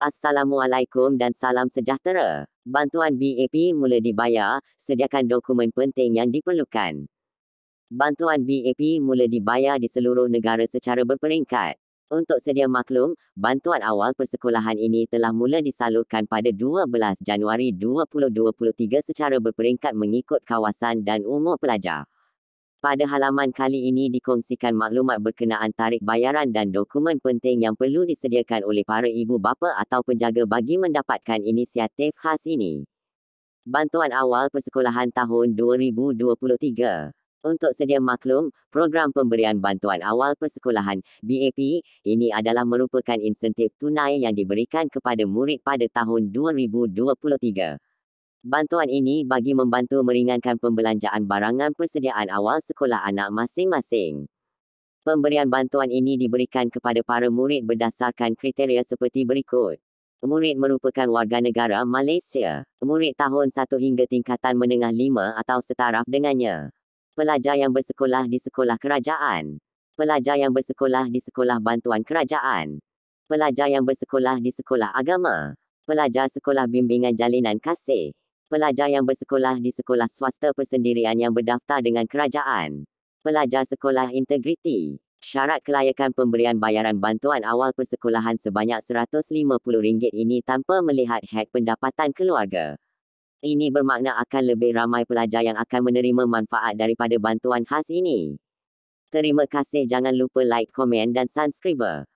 Assalamualaikum dan salam sejahtera. Bantuan BAP mula dibayar, sediakan dokumen penting yang diperlukan. Bantuan BAP mula dibayar di seluruh negara secara berperingkat. Untuk sedia maklum, bantuan awal persekolahan ini telah mula disalurkan pada 12 Januari 2023 secara berperingkat mengikut kawasan dan umur pelajar. Pada halaman kali ini dikongsikan maklumat berkenaan tarikh bayaran dan dokumen penting yang perlu disediakan oleh para ibu bapa atau penjaga bagi mendapatkan inisiatif khas ini. Bantuan awal persekolahan tahun 2023. Untuk sedia maklum, program pemberian bantuan awal persekolahan BAP ini adalah merupakan insentif tunai yang diberikan kepada murid pada tahun 2023. Bantuan ini bagi membantu meringankan pembelanjaan barangan persediaan awal sekolah anak masing-masing. Pemberian bantuan ini diberikan kepada para murid berdasarkan kriteria seperti berikut. Murid merupakan warga negara Malaysia. Murid tahun 1 hingga tingkatan menengah 5 atau setaraf dengannya. Pelajar yang bersekolah di sekolah kerajaan. Pelajar yang bersekolah di sekolah bantuan kerajaan. Pelajar yang bersekolah di sekolah agama. Pelajar sekolah bimbingan jalinan kasih. Pelajar yang bersekolah di sekolah swasta persendirian yang berdaftar dengan kerajaan. Pelajar sekolah integriti. Syarat kelayakan pemberian bayaran bantuan awal persekolahan sebanyak RM150 ini tanpa melihat had pendapatan keluarga. Ini bermakna akan lebih ramai pelajar yang akan menerima manfaat daripada bantuan khas ini. Terima kasih, jangan lupa like, komen dan subscribe.